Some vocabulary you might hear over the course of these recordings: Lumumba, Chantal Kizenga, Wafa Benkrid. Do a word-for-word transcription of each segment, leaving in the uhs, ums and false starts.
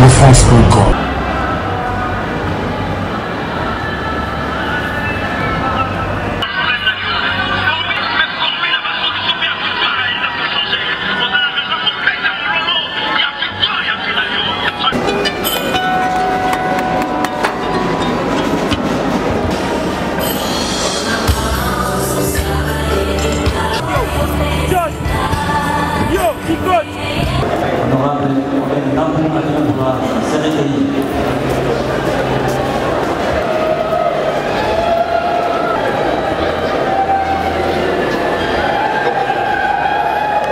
une offense encore. Thank you.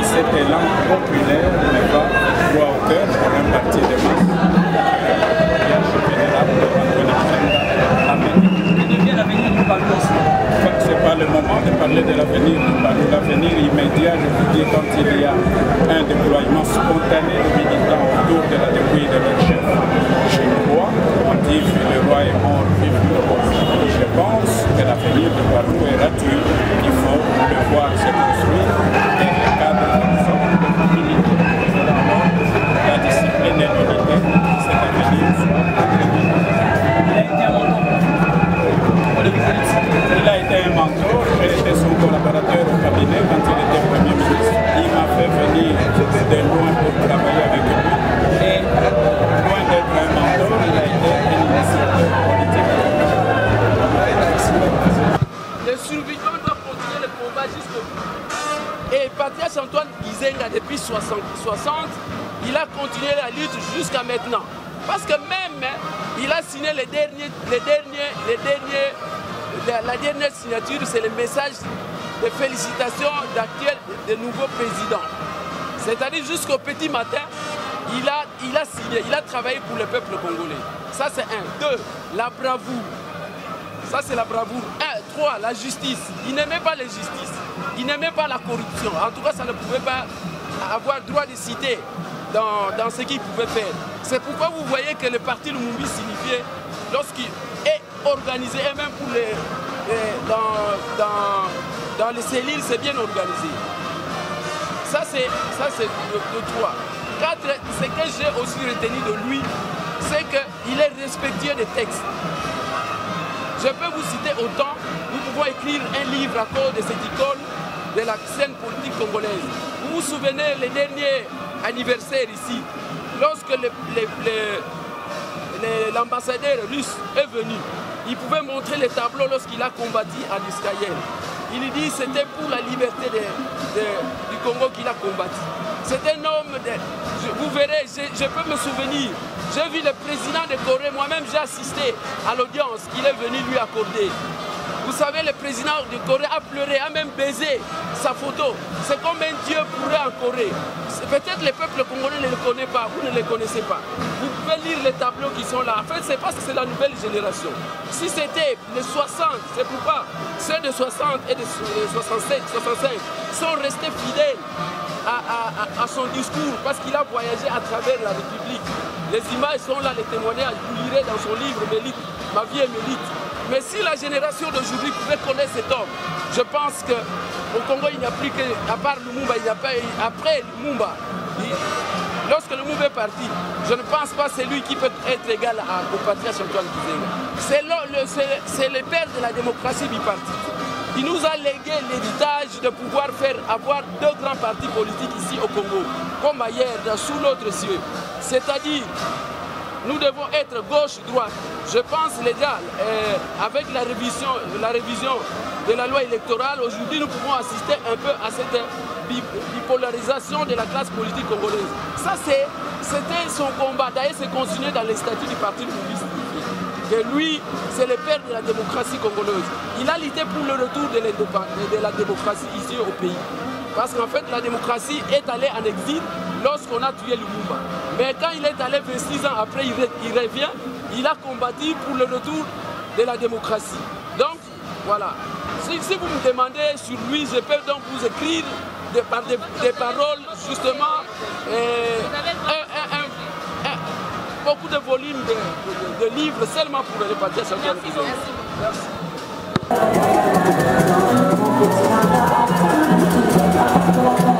mais cet élan populaire n'est pas droit au cœur pour un parti de masse. Ce n'est pas le moment de parler de l'avenir, de parler de l'avenir immédiat. Je vous dis, quand il y a un déploiement spontané de militants autour de la dépouille de leur chef, je crois, on dit que le roi est mort, vive le roi. Je pense que l'avenir de Barou est radieux. Il faut le voir se construire dans le cadre de la militante. La discipline et l'unité, c'est l'avenir soit agréable. Il a été un mentor, j'ai été son collaborateur au cabinet quand il était Premier ministre. Il m'a fait venir de loin pour travailler avec lui. Et loin d'être un mentor, il a été un initiateur politique. Le survivant doit continuer le combat jusqu'au bout. Et Parti Chantal Kizenga, depuis soixante, il a continué la lutte jusqu'à maintenant. Parce que même, il a signé les derniers, les derniers, les derniers. La, la dernière signature, c'est le message de félicitations d'actuel de, de nouveau président. C'est-à-dire jusqu'au petit matin, il a, il a signé, il a travaillé pour le peuple congolais. Ça c'est un. Deux, la bravoure. Ça c'est la bravoure. Un, trois, la justice. Il n'aimait pas la justice. Il n'aimait pas la corruption. En tout cas, ça ne pouvait pas avoir droit de citer dans, dans ce qu'il pouvait faire. C'est pourquoi vous voyez que le parti Lumumba signifiait lorsqu'il... organisé et même pour les, les dans, dans, dans les cellules, c'est bien organisé. Ça c'est ça c'est le trois. Quatre, ce que j'ai aussi retenu de lui, c'est qu'il est respectueux des textes. Je peux vous citer autant, nous pouvons écrire un livre à cause de cette icône de la scène politique congolaise. Vous vous souvenez les derniers anniversaires ici, lorsque les, les, les l'ambassadeur russe est venu. Il pouvait montrer les tableaux lorsqu'il a combattu à l'Israël. Il dit que c'était pour la liberté de, de, du Congo qu'il a combattu. C'est un homme, de, je, vous verrez, je, je peux me souvenir, j'ai vu le président de Corée, moi-même j'ai assisté à l'audience qu'il est venu lui accorder. Vous savez, le président de Corée a pleuré, a même baisé sa photo. C'est comme un dieu pourrait en Corée. Peut-être le peuple congolais ne le connaît pas, vous ne le connaissez pas. Vous pouvez lire les tableaux qui sont là. En fait, c'est parce que c'est la nouvelle génération. Si c'était les soixante, c'est pourquoi ceux de soixante et de soixante-sept, soixante-cinq sont restés fidèles à, à, à son discours parce qu'il a voyagé à travers la République. Les images sont là, les témoignages, vous lirez dans son livre Mélite, Ma vie est Mélite. Mais si la génération d'aujourd'hui pouvait connaître cet homme, je pense qu'au Congo, il n'y a plus que, à part Lumumba, il n'y a pas, après Lumumba, lorsque Lumumba est parti, je ne pense pas que c'est lui qui peut être égal à, au Parti Chantal Kizenga. C'est le, le, le père de la démocratie bipartite. Il nous a légué l'héritage de pouvoir faire avoir deux grands partis politiques ici au Congo, comme ailleurs, dans, sous notre ciel. C'est-à-dire, nous devons être gauche-droite. Je pense déjà, euh, avec la révision, la révision de la loi électorale, aujourd'hui nous pouvons assister un peu à cette bipolarisation de la classe politique congolaise. Ça, c'était son combat. D'ailleurs, c'est consigné dans les statuts du Parti communiste. Et lui, c'est le père de la démocratie congolaise. Il a lutté pour le retour de, de la démocratie ici au pays. Parce qu'en fait, la démocratie est allée en exil lorsqu'on a tué Lumumba. Mais quand il est allé vingt-six ans après, il revient, il a combattu pour le retour de la démocratie. Donc, voilà. Si, si vous me demandez sur lui, je peux donc vous écrire des, des, des paroles, justement, euh, un, un, un, un, beaucoup de volumes de, de, de livres seulement pour les partis. Merci. Merci. Merci.